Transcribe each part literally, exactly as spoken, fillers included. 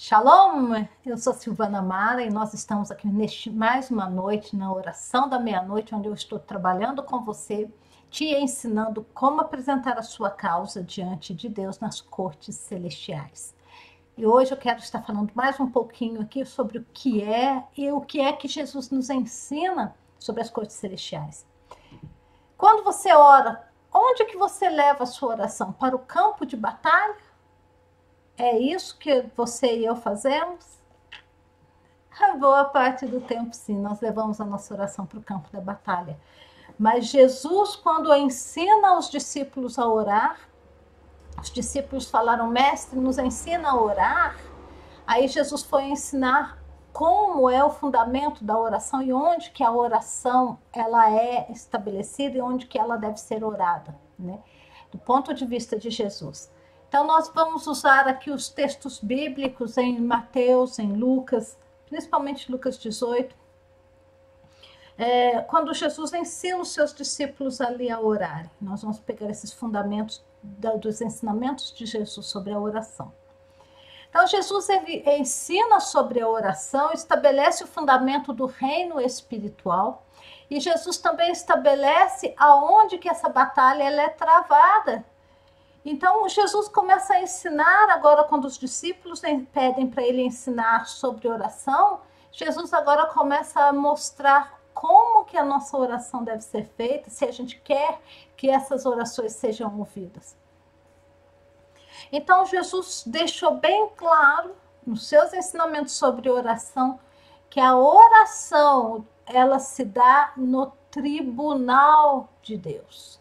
Shalom, eu sou Silvana Mara e nós estamos aqui neste mais uma noite na oração da meia-noite, onde eu estou trabalhando com você, te ensinando como apresentar a sua causa diante de Deus nas cortes celestiais. E hoje eu quero estar falando mais um pouquinho aqui sobre o que é e o que é que Jesus nos ensina sobre as cortes celestiais. Quando você ora, onde que você leva a sua oração? Para o campo de batalha? É isso que você e eu fazemos? A boa parte do tempo, sim, nós levamos a nossa oração para o campo da batalha. Mas Jesus, quando ensina aos discípulos a orar, os discípulos falaram, mestre, nos ensina a orar. Aí Jesus foi ensinar como é o fundamento da oração e onde que a oração ela é estabelecida e onde que ela deve ser orada, né? Do ponto de vista de Jesus. Então, nós vamos usar aqui os textos bíblicos em Mateus, em Lucas, principalmente Lucas dezoito. É, quando Jesus ensina os seus discípulos ali a orarem. Nós vamos pegar esses fundamentos da, dos ensinamentos de Jesus sobre a oração. Então, Jesus ele ensina sobre a oração, estabelece o fundamento do reino espiritual. E Jesus também estabelece aonde que essa batalha ela é travada. Então, Jesus começa a ensinar agora, quando os discípulos pedem para ele ensinar sobre oração, Jesus agora começa a mostrar como que a nossa oração deve ser feita, se a gente quer que essas orações sejam ouvidas. Então, Jesus deixou bem claro, nos seus ensinamentos sobre oração, que a oração, ela se dá no tribunal de Deus.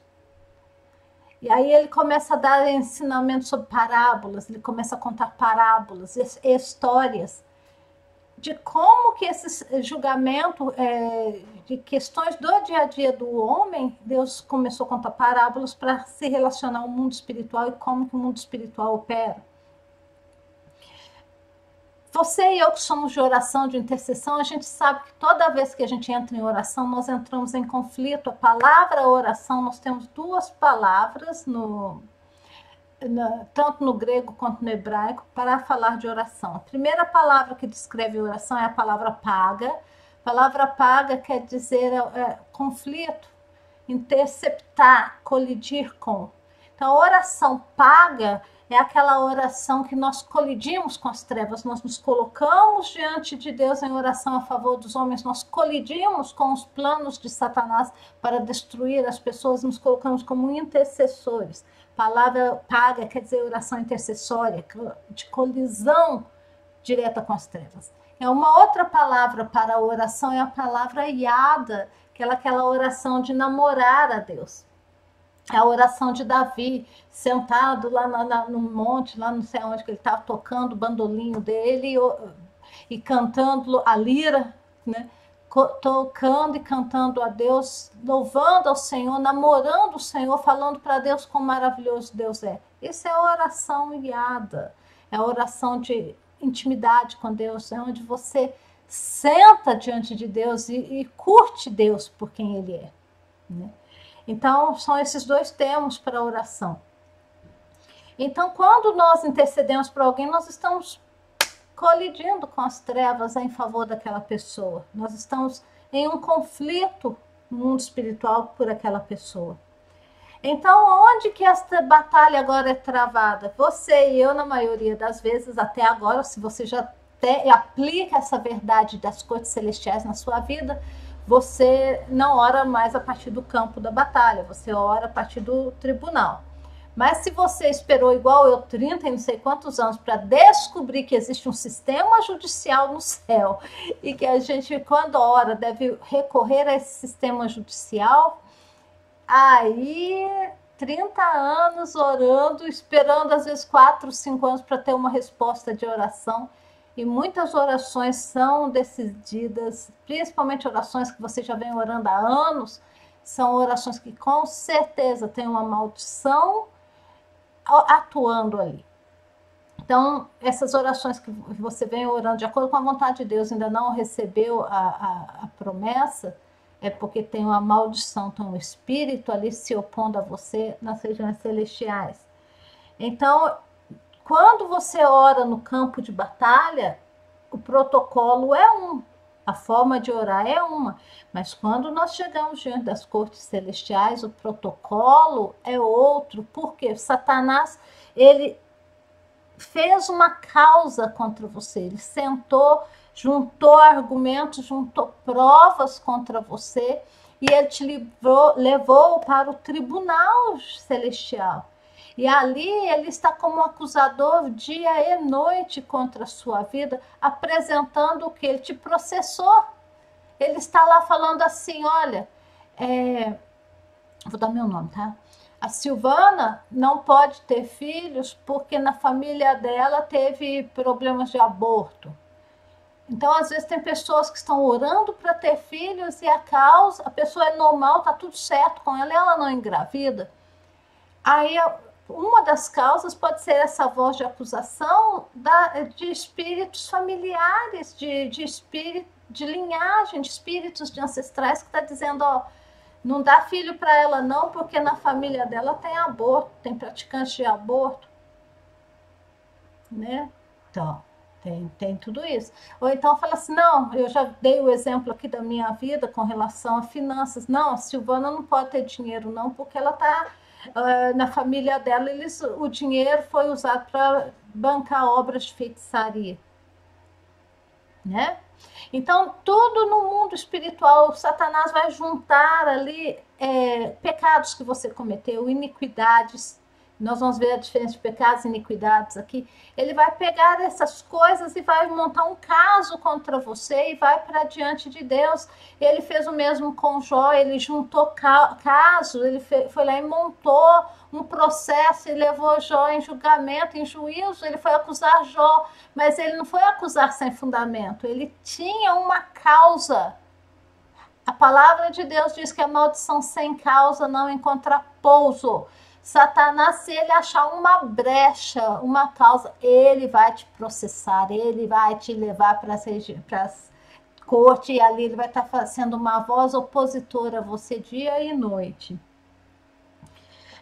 E aí ele começa a dar ensinamento sobre parábolas, ele começa a contar parábolas, histórias, de como que esse julgamento é, de questões do dia a dia do homem, Deus começou a contar parábolas para se relacionar ao mundo espiritual e como que o mundo espiritual opera. Você e eu que somos de oração, de intercessão, a gente sabe que toda vez que a gente entra em oração, nós entramos em conflito. A palavra oração, nós temos duas palavras, no, no, tanto no grego quanto no hebraico, para falar de oração. A primeira palavra que descreve oração é a palavra paga. A palavra paga quer dizer é, é, conflito, interceptar, colidir com. Então, a oração paga é aquela oração que nós colidimos com as trevas, nós nos colocamos diante de Deus em oração a favor dos homens, nós colidimos com os planos de Satanás para destruir as pessoas, nos colocamos como intercessores. Palavra paga quer dizer oração intercessória, de colisão direta com as trevas. É uma outra palavra para a oração, é a palavra iada, que é aquela oração de namorar a Deus. A oração de Davi, sentado lá na, na, no monte, lá não sei onde que ele estava, tocando o bandolinho dele e, e cantando a lira, né? Tocando e cantando a Deus, louvando ao Senhor, namorando o Senhor, falando para Deus quão maravilhoso Deus é. Isso é a oração guiada, é a oração de intimidade com Deus, é onde você senta diante de Deus e, e curte Deus por quem Ele é, né? Então, são esses dois termos para a oração. Então, quando nós intercedemos por alguém, nós estamos colidindo com as trevas em favor daquela pessoa. Nós estamos em um conflito no mundo espiritual por aquela pessoa. Então, onde que esta batalha agora é travada? Você e eu, na maioria das vezes, até agora, se você já te, aplica essa verdade das cortes celestiais na sua vida, você não ora mais a partir do campo da batalha, você ora a partir do tribunal. Mas se você esperou igual eu, trinta e não sei quantos anos, para descobrir que existe um sistema judicial no céu e que a gente, quando ora, deve recorrer a esse sistema judicial, aí trinta anos orando, esperando às vezes quatro, cinco anos para ter uma resposta de oração. E muitas orações são decididas, principalmente orações que você já vem orando há anos, são orações que com certeza tem uma maldição atuando ali. Então, essas orações que você vem orando de acordo com a vontade de Deus, ainda não recebeu a, a, a promessa, é porque tem uma maldição, tem um espírito ali se opondo a você nas regiões celestiais. Então, Quando você ora no campo de batalha, o protocolo é um, a forma de orar é uma, mas quando nós chegamos diante das cortes celestiais, o protocolo é outro, porque Satanás, ele fez uma causa contra você, ele sentou, juntou argumentos, juntou provas contra você, e ele te livrou, levou para o tribunal celestial. E ali ele está como acusador dia e noite contra a sua vida, apresentando o que? Ele te processou. Ele está lá falando assim, olha, é... vou dar meu nome, tá? A Silvana não pode ter filhos porque na família dela teve problemas de aborto. Então, às vezes, tem pessoas que estão orando para ter filhos e a causa, a pessoa é normal, tá tudo certo com ela, ela não engravida. Aí, uma das causas pode ser essa voz de acusação da, de espíritos familiares, de, de, espírito, de linhagem, de espíritos de ancestrais que está dizendo, ó, não dá filho para ela não, porque na família dela tem aborto, tem praticante de aborto, né? Então, tem, tem tudo isso. Ou então fala assim, não, eu já dei o exemplo aqui da minha vida com relação a finanças, não, a Silvana não pode ter dinheiro não, porque ela está... Uh, na família dela, eles, o dinheiro foi usado para bancar obras de feitiçaria, né? Então, tudo no mundo espiritual, Satanás vai juntar ali é, pecados que você cometeu, iniquidades. Nós vamos ver a diferença de pecados e iniquidades aqui. Ele vai pegar essas coisas e vai montar um caso contra você e vai para diante de Deus. Ele fez o mesmo com Jó, ele juntou caso, ele foi lá e montou um processo e levou Jó em julgamento, em juízo. Ele foi acusar Jó, mas ele não foi acusar sem fundamento, ele tinha uma causa. A palavra de Deus diz que a maldição sem causa não encontra pouso. Satanás, se ele achar uma brecha, uma causa, ele vai te processar, ele vai te levar para as cortes e ali ele vai estar fazendo uma voz opositora a você dia e noite.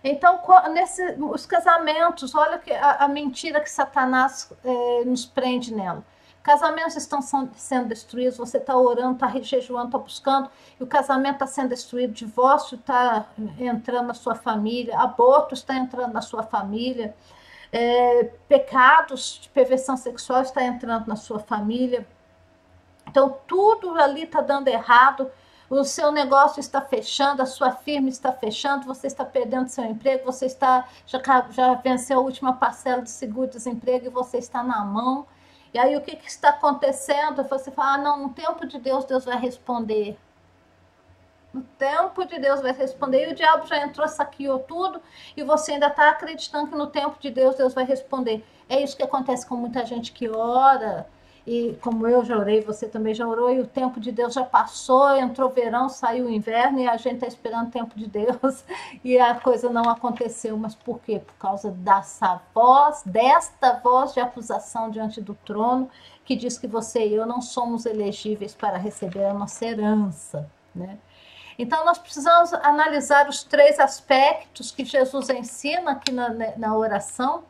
Então, nesse, os casamentos, olha que a, a mentira que Satanás eh, nos prende nela. Casamentos estão sendo destruídos, você está orando, está jejuando, está buscando, e o casamento está sendo destruído, divórcio está entrando na sua família, aborto está entrando na sua família, é, pecados de perversão sexual está entrando na sua família. Então, tudo ali está dando errado, o seu negócio está fechando, a sua firma está fechando, você está perdendo seu emprego, você está, já, já venceu a última parcela do seguro-desemprego e você está na mão. E aí o que, que está acontecendo? Você fala, ah, não, no tempo de Deus, Deus vai responder. No tempo de Deus vai responder. E o diabo já entrou, saqueou tudo, e você ainda está acreditando que no tempo de Deus, Deus vai responder. É isso que acontece com muita gente que ora, e como eu já orei, você também já orou, e o tempo de Deus já passou, entrou verão, saiu o inverno, e a gente está esperando o tempo de Deus, e a coisa não aconteceu. Mas por quê? Por causa dessa voz, desta voz de acusação diante do trono, que diz que você e eu não somos elegíveis para receber a nossa herança, né? Então, nós precisamos analisar os três aspectos que Jesus ensina aqui na, na oração.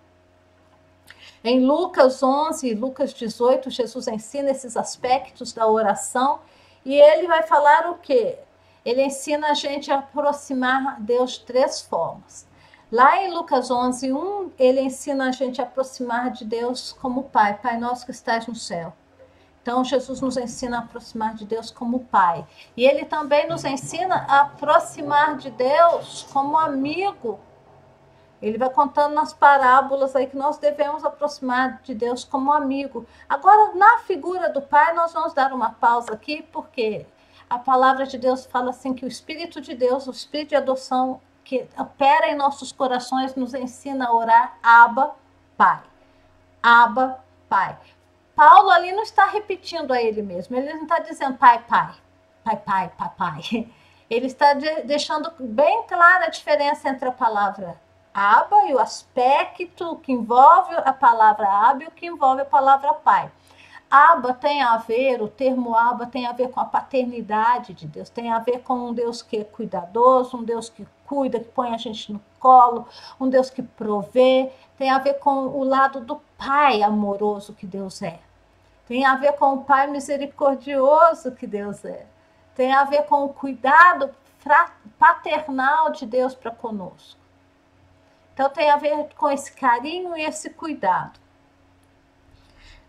Em Lucas onze e Lucas dezoito, Jesus ensina esses aspectos da oração e ele vai falar o quê? Ele ensina a gente a aproximar Deus de três formas. Lá em Lucas onze, um, ele ensina a gente a aproximar de Deus como Pai, Pai nosso que estás no céu. Então, Jesus nos ensina a aproximar de Deus como Pai. E ele também nos ensina a aproximar de Deus como amigo. Ele vai contando nas parábolas aí que nós devemos aproximar de Deus como amigo. Agora, na figura do Pai, nós vamos dar uma pausa aqui, porque a palavra de Deus fala assim que o Espírito de Deus, o Espírito de adoção que opera em nossos corações, nos ensina a orar Abba, Pai. Abba, Pai. Paulo ali não está repetindo a ele mesmo, ele não está dizendo Pai, Pai, Pai, Pai, Pai, Pai. Ele está de, deixando bem clara a diferença entre a palavra Abba e o aspecto que envolve a palavra Abba e o que envolve a palavra Pai. Abba tem a ver, o termo Abba tem a ver com a paternidade de Deus, tem a ver com um Deus que é cuidadoso, um Deus que cuida, que põe a gente no colo, um Deus que provê, tem a ver com o lado do Pai amoroso que Deus é, tem a ver com o Pai misericordioso que Deus é, tem a ver com o cuidado paternal de Deus para conosco. Então tem a ver com esse carinho e esse cuidado.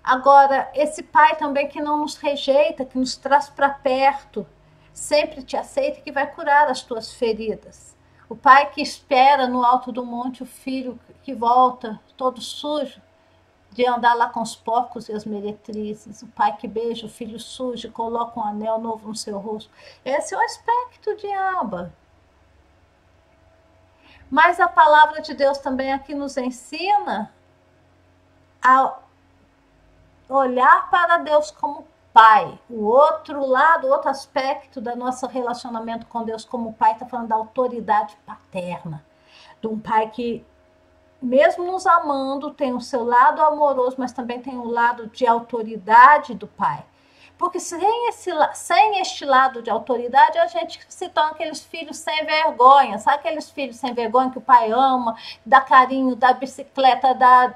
Agora, esse Pai também que não nos rejeita, que nos traz para perto, sempre te aceita e que vai curar as tuas feridas. O Pai que espera no alto do monte o filho que volta todo sujo, de andar lá com os porcos e as meretrizes. O Pai que beija o filho sujo, coloca um anel novo no seu rosto. Esse é o aspecto de Abba. Mas a palavra de Deus também aqui nos ensina a olhar para Deus como Pai. O outro lado, outro aspecto do nosso relacionamento com Deus como Pai, está falando da autoridade paterna. De um Pai que, mesmo nos amando, tem o seu lado amoroso, mas também tem o lado de autoridade do Pai. Porque sem, esse, sem este lado de autoridade, a gente se torna aqueles filhos sem vergonha. Sabe aqueles filhos sem vergonha que o pai ama? Dá carinho, dá bicicleta, dá,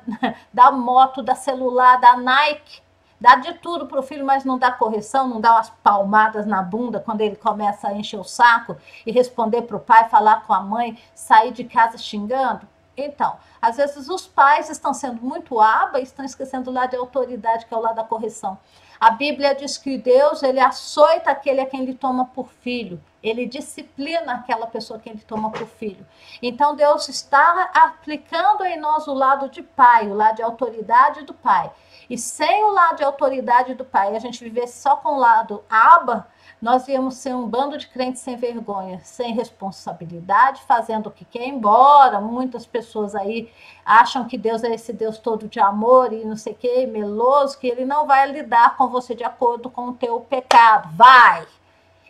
dá moto, dá celular, dá Nike. Dá de tudo para o filho, mas não dá correção, não dá umas palmadas na bunda quando ele começa a encher o saco e responder para o pai, falar com a mãe, sair de casa xingando. Então, às vezes os pais estão sendo muito aba e estão esquecendo o lado de autoridade, que é o lado da correção. A Bíblia diz que Deus, ele açoita aquele a quem ele toma por filho. Ele disciplina aquela pessoa que ele toma por filho. Então, Deus está aplicando em nós o lado de pai, o lado de autoridade do pai. E sem o lado de autoridade do pai, a gente viver só com o lado aba, nós íamos ser um bando de crentes sem vergonha, sem responsabilidade, fazendo o que quer, embora muitas pessoas aí acham que Deus é esse Deus todo de amor e não sei o que, meloso, que ele não vai lidar com você de acordo com o teu pecado, vai!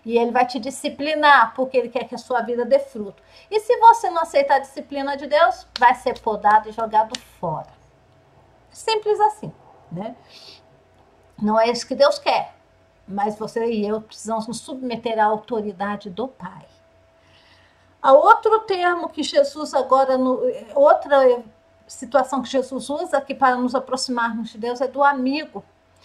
E ele vai te disciplinar, porque ele quer que a sua vida dê fruto. E se você não aceitar a disciplina de Deus, vai ser podado e jogado fora. Simples assim, né? Não é isso que Deus quer. Mas você e eu precisamos nos submeter à autoridade do Pai. Há outro termo que Jesus agora, no, outra situação que Jesus usa aqui para nos aproximarmos de Deus é do amigo.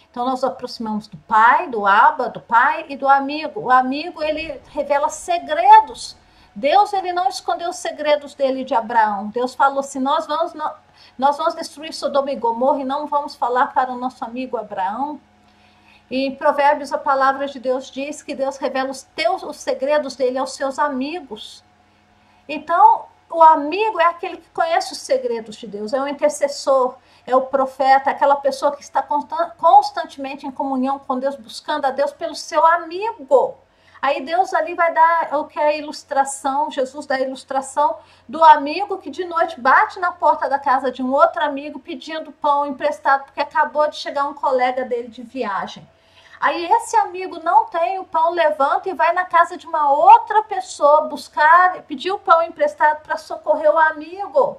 Então nós nos aproximamos do Pai, do Abba, do Pai e do amigo. O amigo, ele revela segredos. Deus, ele não escondeu os segredos dele de Abraão. Deus falou assim, nós vamos, nós vamos destruir Sodoma e Gomorra e não vamos falar para o nosso amigo Abraão. E em Provérbios, a palavra de Deus diz que Deus revela os, teus, os segredos dele aos seus amigos. Então, o amigo é aquele que conhece os segredos de Deus, é o intercessor, é o profeta, aquela pessoa que está constantemente em comunhão com Deus, buscando a Deus pelo seu amigo. Aí Deus ali vai dar o que é a ilustração, Jesus dá a ilustração do amigo que de noite bate na porta da casa de um outro amigo pedindo pão emprestado, porque acabou de chegar um colega dele de viagem. Aí esse amigo não tem o pão, levanta e vai na casa de uma outra pessoa buscar, pedir o pão emprestado para socorrer o amigo.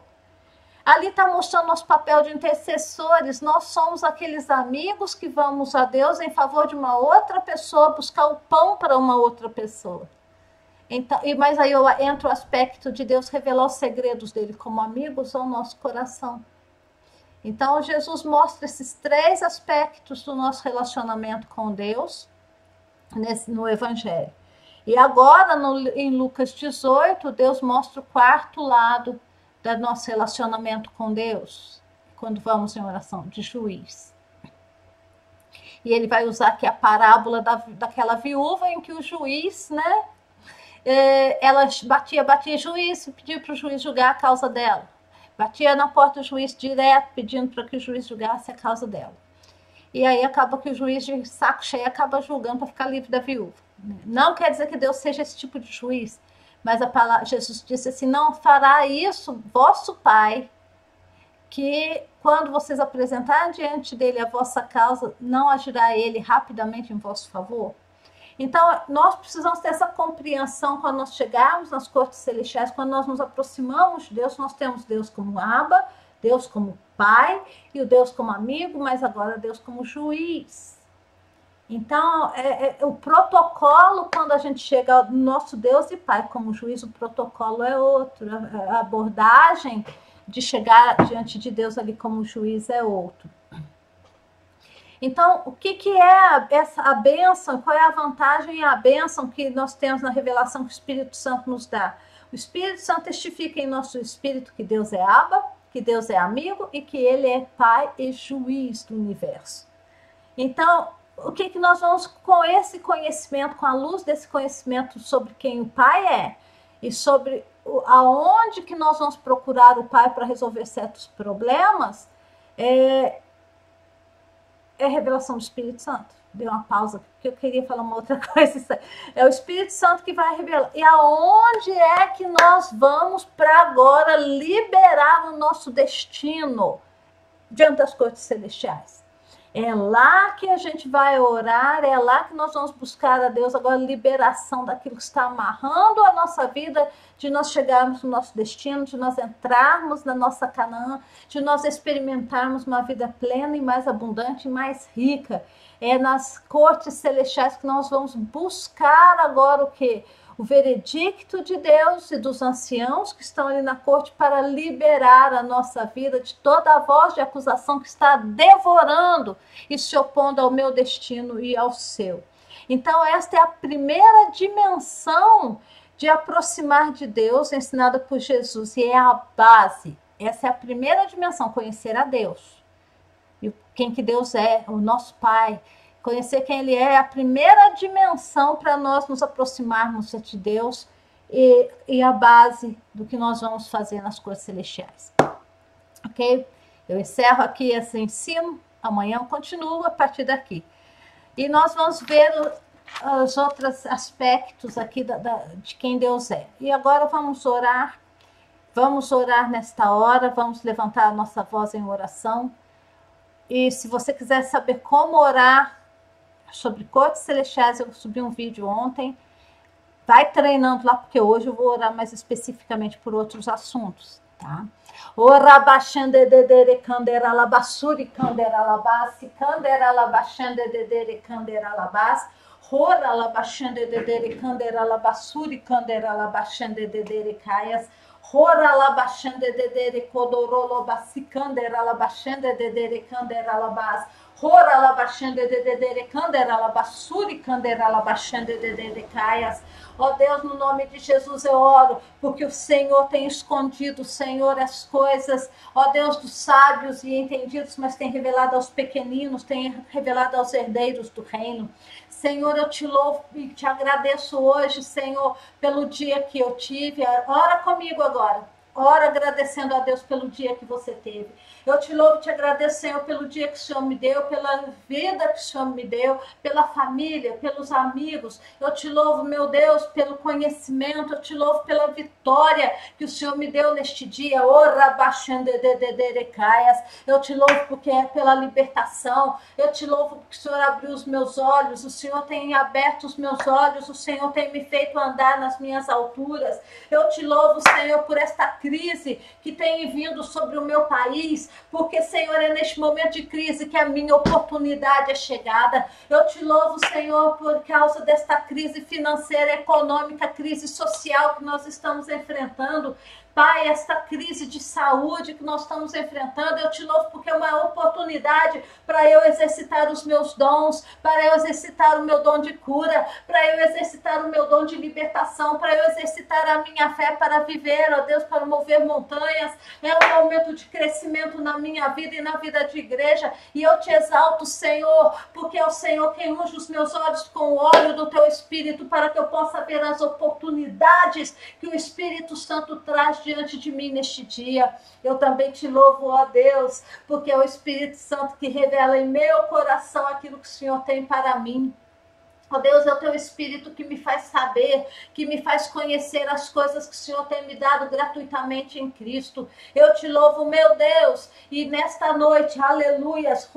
Ali está mostrando nosso papel de intercessores. Nós somos aqueles amigos que vamos a Deus em favor de uma outra pessoa, buscar o pão para uma outra pessoa. Então, e, mas aí eu, entra o aspecto de Deus revelar os segredos dele como amigos ao nosso coração. Então, Jesus mostra esses três aspectos do nosso relacionamento com Deus nesse, no Evangelho. E agora, no, em Lucas dezoito, Deus mostra o quarto lado do nosso relacionamento com Deus, quando vamos em oração de juiz. E ele vai usar aqui a parábola da, daquela viúva em que o juiz, né, é, ela batia, batia juiz, pedia para o juiz julgar a causa dela. Batia na porta do juiz direto, pedindo para que o juiz julgasse a causa dela. E aí acaba que o juiz de saco cheio acaba julgando para ficar livre da viúva. Não quer dizer que Deus seja esse tipo de juiz, mas a palavra, Jesus disse assim, não fará isso vosso Pai, que quando vocês apresentarem diante dele a vossa causa, não agirá ele rapidamente em vosso favor? Então, nós precisamos ter essa compreensão quando nós chegarmos nas cortes celestiais, quando nós nos aproximamos de Deus, nós temos Deus como Abba, Deus como Pai, e o Deus como amigo, mas agora Deus como juiz. Então, é, é, o protocolo, quando a gente chega ao nosso Deus e Pai como juiz, o protocolo é outro. A abordagem de chegar diante de Deus ali como juiz é outro. Então, o que, que é essa, a bênção? Qual é a vantagem e a bênção que nós temos na revelação que o Espírito Santo nos dá? O Espírito Santo testifica em nosso espírito que Deus é Abba, que Deus é amigo e que Ele é Pai e juiz do universo. Então, o que, que nós vamos com esse conhecimento, com a luz desse conhecimento sobre quem o Pai é e sobre aonde que nós vamos procurar o Pai para resolver certos problemas, é, é a revelação do Espírito Santo. Dei uma pausa, porque eu queria falar uma outra coisa. É o Espírito Santo que vai revelar. E aonde é que nós vamos para agora liberar o nosso destino diante das cortes celestiais? É lá que a gente vai orar, é lá que nós vamos buscar a Deus agora a liberação daquilo que está amarrando a nossa vida, de nós chegarmos no nosso destino, de nós entrarmos na nossa Canaã, de nós experimentarmos uma vida plena e mais abundante e mais rica. É nas cortes celestiais que nós vamos buscar agora o quê? O veredicto de Deus e dos anciãos que estão ali na corte para liberar a nossa vida de toda a voz de acusação que está devorando e se opondo ao meu destino e ao seu. Então, esta é a primeira dimensão de aproximar de Deus, ensinada por Jesus, e é a base. Essa é a primeira dimensão, conhecer a Deus. E quem que Deus é, o nosso Pai. Conhecer quem Ele é é a primeira dimensão para nós nos aproximarmos de Deus e, e a base do que nós vamos fazer nas coisas celestiais. Ok? Eu encerro aqui esse ensino, amanhã eu continuo a partir daqui. E nós vamos ver os outros aspectos aqui da, da, de quem Deus é. E agora vamos orar, vamos orar nesta hora, vamos levantar a nossa voz em oração. E se você quiser saber como orar sobre cortes celestiais, eu subi um vídeo ontem. Vai treinando lá, porque hoje eu vou orar mais especificamente por outros assuntos, tá? Ora baixande dedere candera labassuri candera labassi candera labaixande dedere candera labassi ora labaixande dedere candera labassuri candera labaixande dedere caias ora labaixande dedere codorolo bassi candera labaixande dedere candera labassi ora la baixando de dedere candera la basuri candera la baixando de dedere caias. Ó Deus, no nome de Jesus eu oro, porque o Senhor tem escondido, Senhor, as coisas, ó Deus, dos sábios e entendidos, mas tem revelado aos pequeninos, tem revelado aos herdeiros do reino. Senhor, eu te louvo e te agradeço hoje, Senhor, pelo dia que eu tive. Ora comigo agora. Ora agradecendo a Deus pelo dia que você teve. Eu te louvo e te agradeço, Senhor, pelo dia que o Senhor me deu, pela vida que o Senhor me deu, pela família, pelos amigos. Eu te louvo, meu Deus, pelo conhecimento. Eu te louvo pela vitória que o Senhor me deu neste dia. Ora baixando de dederecaias. Eu te louvo porque é pela libertação. Eu te louvo porque o Senhor abriu os meus olhos. O Senhor tem aberto os meus olhos. O Senhor tem me feito andar nas minhas alturas. Eu te louvo, Senhor, por esta crise. Crise que tem vindo sobre o meu país, porque, Senhor, é neste momento de crise que a minha oportunidade é chegada. Eu te louvo, Senhor, por causa desta crise financeira, econômica, crise social que nós estamos enfrentando. Pai, esta crise de saúde que nós estamos enfrentando, eu te louvo porque é uma oportunidade para eu exercitar os meus dons, para eu exercitar o meu dom de cura, para eu exercitar o meu dom de libertação, para eu exercitar a minha fé para viver, ó Deus, para mover montanhas. É um momento de crescimento na minha vida e na vida de igreja. E eu te exalto, Senhor, porque é o Senhor quem unge os meus olhos com o óleo do teu Espírito, para que eu possa ver as oportunidades que o Espírito Santo traz diante de mim neste dia. Eu também te louvo, ó Deus, porque é o Espírito Santo que revela em meu coração aquilo que o Senhor tem para mim. Ó Deus, é o Teu Espírito que me faz saber, que me faz conhecer as coisas que o Senhor tem me dado gratuitamente em Cristo. Eu Te louvo, meu Deus, e nesta noite, aleluias,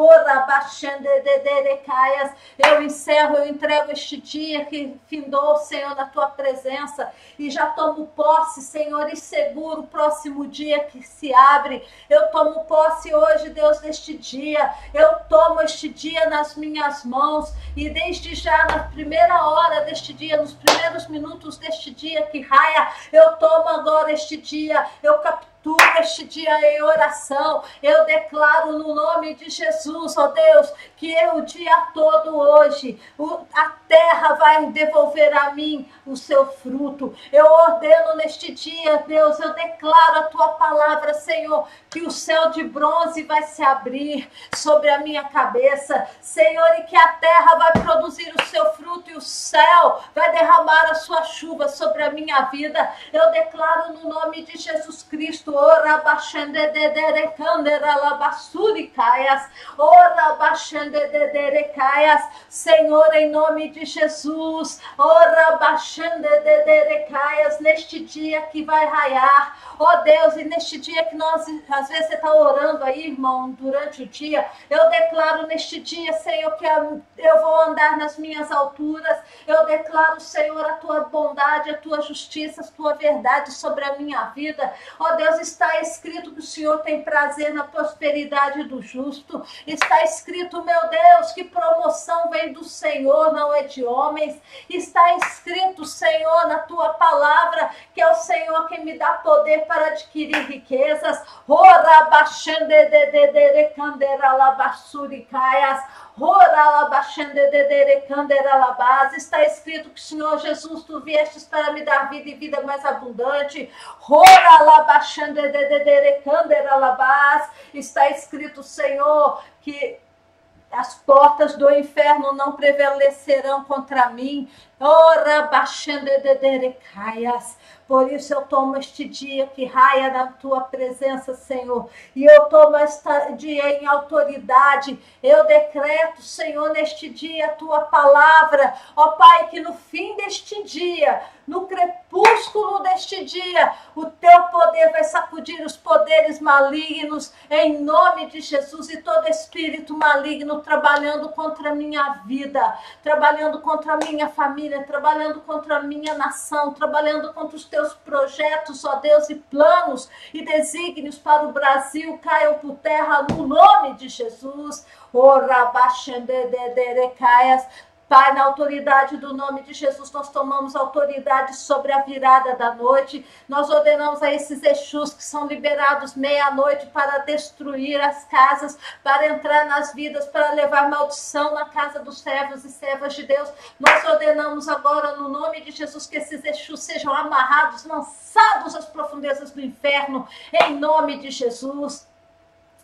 eu encerro, eu entrego este dia que findou, Senhor, na Tua presença, e já tomo posse, Senhor, e seguro o próximo dia que se abre. Eu tomo posse hoje, Deus, deste dia, eu tomo este dia nas minhas mãos, e desde já, na primeira hora deste dia, nos primeiros minutos deste dia que raia, eu tomo agora este dia, eu capturo este dia em oração, eu declaro no nome de Jesus, ó Deus, que eu, o dia todo hoje, o, a terra vai devolver a mim o seu fruto. Eu ordeno neste dia, Deus, eu declaro a Tua palavra, Senhor, que o céu de bronze vai se abrir sobre a minha cabeça, Senhor, e que a terra vai produzir o seu fruto e o céu vai derramar a sua chuva sobre a minha vida. Eu declaro no nome de Jesus Cristo, ora baixende de derecandera la basuricaias, ora baixende de derecaias, Senhor, em nome de Jesus, ora baixende de derecaias, neste dia que vai raiar, ó Deus, e neste dia que nós, às vezes você está orando aí, irmão, durante o dia, eu declaro neste dia, Senhor, que eu vou andar nas minhas alturas, eu declaro, Senhor, a Tua bondade, a Tua justiça, a Tua verdade sobre a minha vida, ó Deus. Está escrito que o Senhor tem prazer na prosperidade do justo. Está escrito, meu Deus, que promoção vem do Senhor, não é de homens. Está escrito, Senhor, na Tua palavra, que é o Senhor quem me dá poder para adquirir riquezas. Ora baixende de dedere candera la basuricaias. Está escrito que, Senhor Jesus, Tu viestes para me dar vida e vida mais abundante. Está escrito, Senhor, que as portas do inferno não prevalecerão contra mim. Ora baixende de derecaias. Por isso eu tomo este dia que raia na Tua presença, Senhor. E eu tomo este dia em autoridade. Eu decreto, Senhor, neste dia a Tua palavra. Ó Pai, que no fim deste dia, no crepúsculo deste dia, o Teu poder vai sacudir os poderes malignos, em nome de Jesus, e todo espírito maligno trabalhando contra a minha vida, trabalhando contra a minha família, trabalhando contra a minha nação, trabalhando contra os Teus projetos, ó Deus, e planos e desígnios para o Brasil, caiam por terra no nome de Jesus. Ora baixende de derecaias. Pai, na autoridade do nome de Jesus, nós tomamos autoridade sobre a virada da noite. Nós ordenamos a esses Exus que são liberados meia-noite para destruir as casas, para entrar nas vidas, para levar maldição na casa dos servos e servas de Deus. Nós ordenamos agora, no nome de Jesus, que esses Exus sejam amarrados, lançados às profundezas do inferno, em nome de Jesus.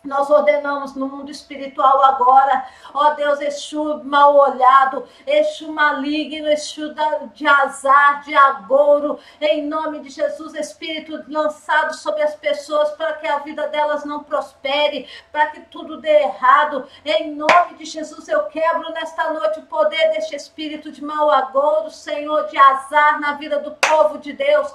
Nós ordenamos no mundo espiritual agora, ó Deus, Exu mal olhado, Exu maligno, Exu de azar, de agouro, em nome de Jesus, espírito lançado sobre as pessoas para que a vida delas não prospere, para que tudo dê errado, em nome de Jesus. Eu quebro nesta noite o poder deste espírito de mal agouro, Senhor, de azar na vida do povo de Deus.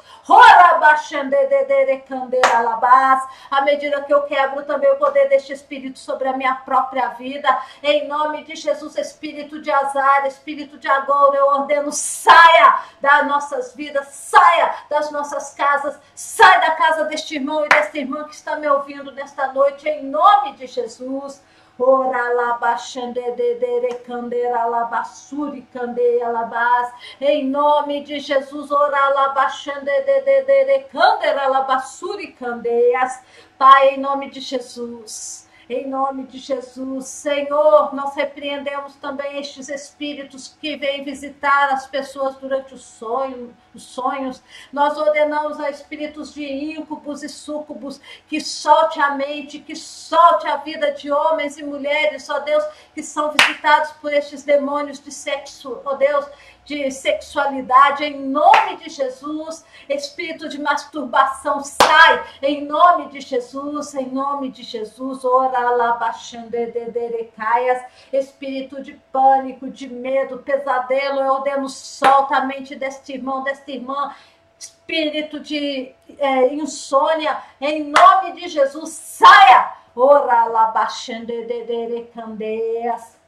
À medida que eu quebro também o poder deste espírito sobre a minha própria vida, em nome de Jesus, espírito de azar, espírito de agouro, eu ordeno, saia das nossas vidas, saia das nossas casas, saia da casa deste irmão e desta irmã que está me ouvindo nesta noite, em nome de Jesus. Ora lá baixande de derecandera lá basuri candeia lá bas, em nome de Jesus, ora lá baixande de derecandera lá basuri candeias. Pai, em nome de Jesus, em nome de Jesus, Senhor, nós repreendemos também estes espíritos que vêm visitar as pessoas durante o sonho, os sonhos. Nós ordenamos a espíritos de íncubos e súcubos que solte a mente, que solte a vida de homens e mulheres, ó Deus, que são visitados por estes demônios de sexo, ó Deus, de sexualidade, em nome de Jesus. Espírito de masturbação, sai, em nome de Jesus, em nome de Jesus. Ora lá, baixando edederecaias, espírito de pânico, de medo, pesadelo, eu ordeno, solta a mente deste irmão, desta irmã. Espírito de é, insônia, em nome de Jesus, saia. Ora lá, baixando edederecandeias.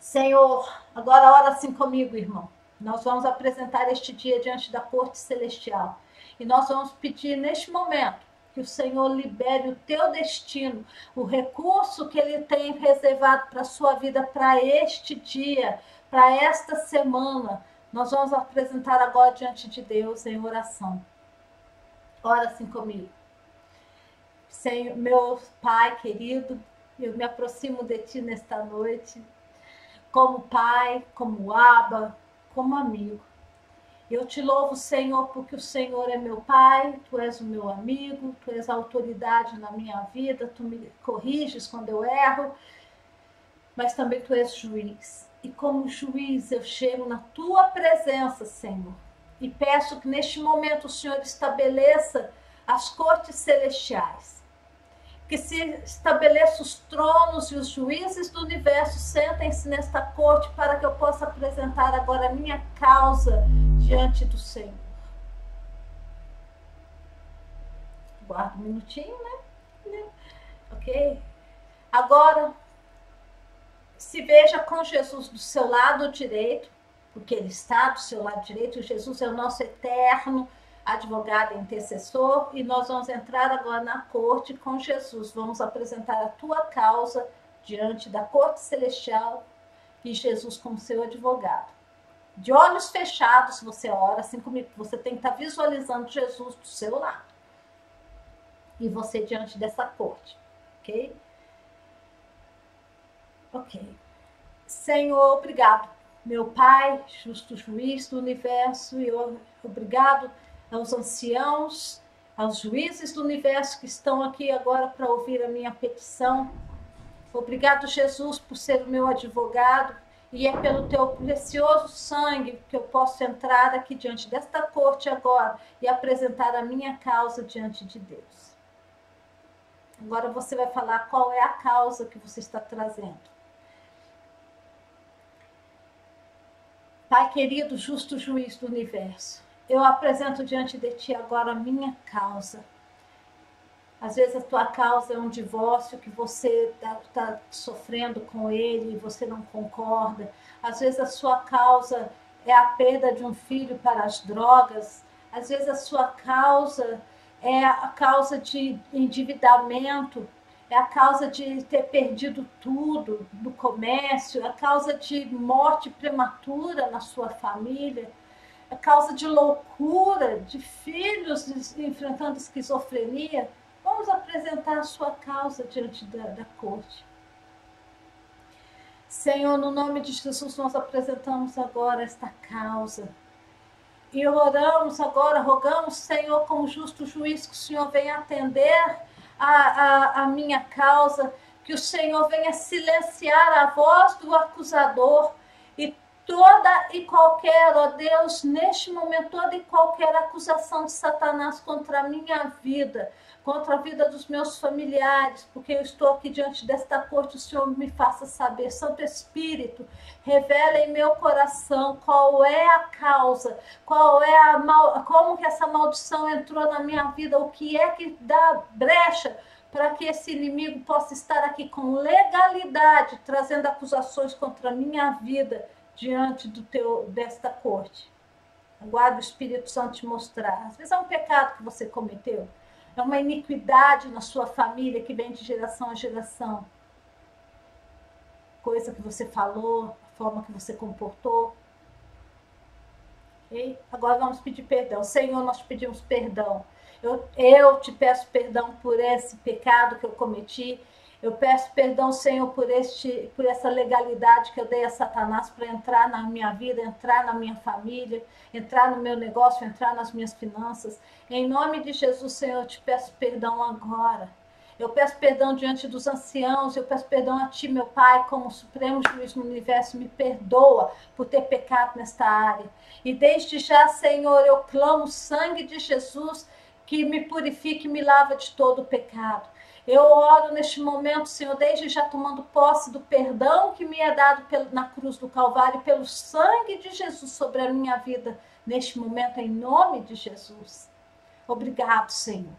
Senhor, agora ora assim comigo, irmão. Nós vamos apresentar este dia diante da corte celestial. E nós vamos pedir neste momento que o Senhor libere o teu destino, o recurso que Ele tem reservado para a sua vida, para este dia, para esta semana. Nós vamos apresentar agora diante de Deus em oração. Ora assim comigo. Senhor, meu Pai querido, eu me aproximo de Ti nesta noite, como Pai, como Abba, como amigo. Eu te louvo, Senhor, porque o Senhor é meu Pai, Tu és o meu amigo, Tu és a autoridade na minha vida, Tu me corriges quando eu erro, mas também Tu és juiz. E como juiz eu chego na Tua presença, Senhor, e peço que neste momento o Senhor estabeleça as cortes celestiais, que se estabeleça os tronos e os juízes do universo, sentem-se nesta corte para que eu possa apresentar agora a minha causa diante do Senhor. Guarda um minutinho, né? Ok? Agora, se veja com Jesus do seu lado direito, porque Ele está do seu lado direito, e Jesus é o nosso eterno advogado e intercessor, e nós vamos entrar agora na corte com Jesus. Vamos apresentar a tua causa diante da corte celestial e Jesus como seu advogado. De olhos fechados, você ora assim comigo. Você tem que estar visualizando Jesus do seu lado. E você diante dessa corte, ok? Ok. Senhor, obrigado. Meu Pai, justo juiz do universo, e eu, obrigado aos anciãos, aos juízes do universo que estão aqui agora para ouvir a minha petição. Obrigado, Jesus, por ser o meu advogado, e é pelo teu precioso sangue que eu posso entrar aqui diante desta corte agora e apresentar a minha causa diante de Deus. Agora você vai falar qual é a causa que você está trazendo. Pai querido, justo juiz do universo, eu apresento diante de ti agora a minha causa. Às vezes a tua causa é um divórcio que você está tá sofrendo com ele e você não concorda. Às vezes a sua causa é a perda de um filho para as drogas. Às vezes a sua causa é a causa de endividamento. É a causa de ter perdido tudo no comércio. É a causa de morte prematura na sua família. A causa de loucura, de filhos enfrentando esquizofrenia. Vamos apresentar a sua causa diante da, da corte. Senhor, no nome de Jesus, nós apresentamos agora esta causa. E oramos agora, rogamos, Senhor, como justo juiz, que o Senhor venha atender a, a, a minha causa, que o Senhor venha silenciar a voz do acusador. Toda e qualquer, ó Deus, neste momento, toda e qualquer acusação de Satanás contra a minha vida, contra a vida dos meus familiares, porque eu estou aqui diante desta corte, o Senhor me faça saber. Santo Espírito, revela em meu coração qual é a causa, qual é a mal, como que essa maldição entrou na minha vida, o que é que dá brecha para que esse inimigo possa estar aqui com legalidade, trazendo acusações contra a minha vida, diante do teu, desta corte. Aguarda o Espírito Santo te mostrar. Às vezes é um pecado que você cometeu, é uma iniquidade na sua família que vem de geração a geração. Coisa que você falou, a forma que você comportou. E agora vamos pedir perdão. Senhor, nós te pedimos perdão. Eu, eu te peço perdão por esse pecado que eu cometi. Eu peço perdão, Senhor, por, este, por essa legalidade que eu dei a Satanás para entrar na minha vida, entrar na minha família, entrar no meu negócio, entrar nas minhas finanças. Em nome de Jesus, Senhor, eu te peço perdão agora. Eu peço perdão diante dos anciãos, eu peço perdão a Ti, meu Pai, como Supremo Juiz no Universo, me perdoa por ter pecado nesta área. E desde já, Senhor, eu clamo o sangue de Jesus que me purifique e me lava de todo o pecado. Eu oro neste momento, Senhor, desde já tomando posse do perdão que me é dado na cruz do Calvário, pelo sangue de Jesus sobre a minha vida, neste momento, em nome de Jesus. Obrigado, Senhor.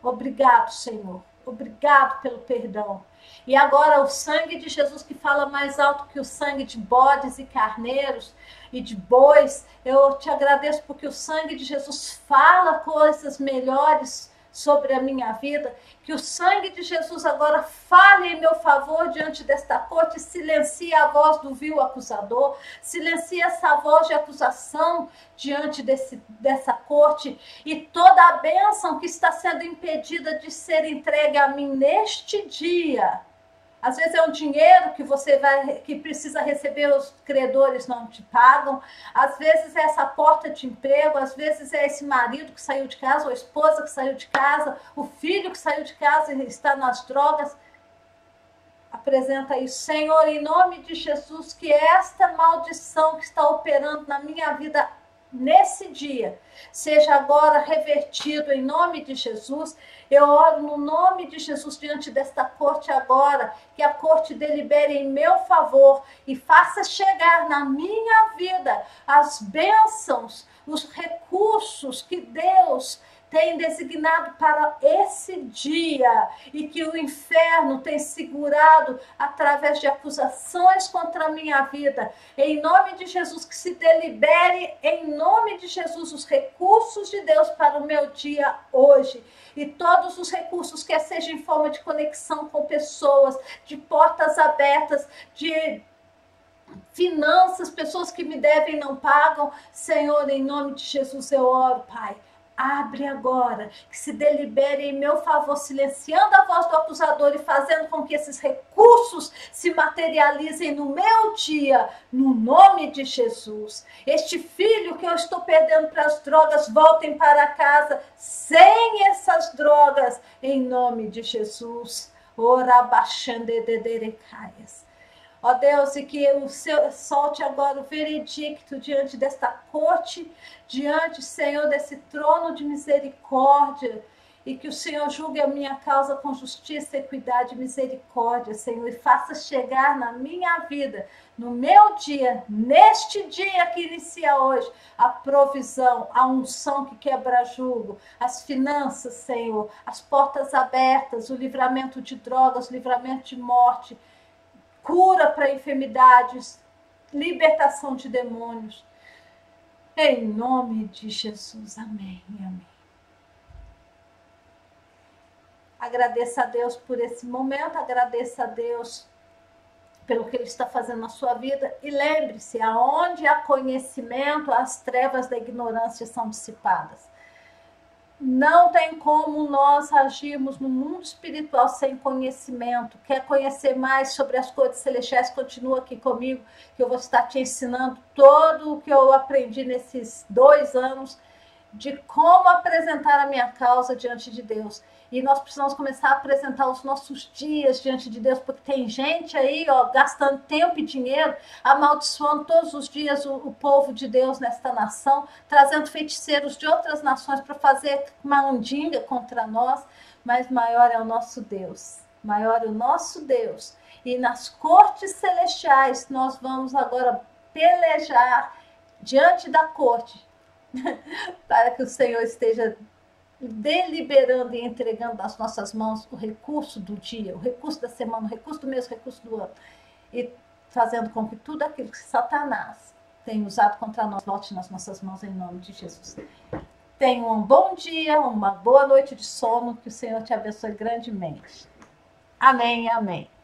Obrigado, Senhor. Obrigado pelo perdão. E agora o sangue de Jesus que fala mais alto que o sangue de bodes e carneiros e de bois, eu te agradeço porque o sangue de Jesus fala coisas melhores sobre a minha vida, que o sangue de Jesus agora fale em meu favor diante desta corte, silencie a voz do vil acusador, silencie essa voz de acusação diante desse, dessa corte, e toda a bênção que está sendo impedida de ser entregue a mim neste dia. Às vezes é um dinheiro que você vai, que precisa receber, os credores não te pagam. Às vezes é essa porta de emprego, às vezes é esse marido que saiu de casa, ou a esposa que saiu de casa, o filho que saiu de casa e está nas drogas. Apresenta isso, Senhor, em nome de Jesus, que esta maldição que está operando na minha vida nesse dia seja agora revertido em nome de Jesus. Eu oro no nome de Jesus diante desta corte agora, que a corte delibere em meu favor e faça chegar na minha vida as bênçãos, os recursos que Deus tem designado para esse dia e que o inferno tem segurado através de acusações contra a minha vida. Em nome de Jesus, que se delibere, em nome de Jesus, os recursos de Deus para o meu dia hoje. E todos os recursos, quer seja em forma de conexão com pessoas, de portas abertas, de finanças, pessoas que me devem e não pagam. Senhor, em nome de Jesus eu oro, Pai. Abre agora, que se delibere em meu favor, silenciando a voz do acusador e fazendo com que esses recursos se materializem no meu dia, no nome de Jesus. Este filho que eu estou perdendo para as drogas, voltem para casa sem essas drogas, em nome de Jesus. Ora baixande de derecaias. Ó Deus, e que o seu solte agora o veredicto diante desta corte, diante, Senhor, desse trono de misericórdia, e que o Senhor julgue a minha causa com justiça, equidade e misericórdia, Senhor, e faça chegar na minha vida, no meu dia, neste dia que inicia hoje, a provisão, a unção que quebra jugo, as finanças, Senhor, as portas abertas, o livramento de drogas, o livramento de morte, cura para enfermidades, libertação de demônios. Em nome de Jesus, amém, amém. Agradeça a Deus por esse momento, agradeça a Deus pelo que Ele está fazendo na sua vida. E lembre-se, aonde há conhecimento, as trevas da ignorância são dissipadas. Não tem como nós agirmos no mundo espiritual sem conhecimento. Quer conhecer mais sobre as coisas celestiais? Continua aqui comigo, que eu vou estar te ensinando todo o que eu aprendi nesses dois anos de como apresentar a minha causa diante de Deus. E nós precisamos começar a apresentar os nossos dias diante de Deus, porque tem gente aí, ó, gastando tempo e dinheiro, amaldiçoando todos os dias o, o povo de Deus nesta nação, trazendo feiticeiros de outras nações para fazer mandinga contra nós. Mas maior é o nosso Deus, maior é o nosso Deus. E nas cortes celestiais nós vamos agora pelejar diante da corte, para que o Senhor esteja deliberando e entregando nas nossas mãos o recurso do dia, o recurso da semana, o recurso do mês, o recurso do ano, e fazendo com que tudo aquilo que Satanás tem usado contra nós volte nas nossas mãos, em nome de Jesus. Tenha um bom dia, uma boa noite de sono, que o Senhor te abençoe grandemente. Amém, amém.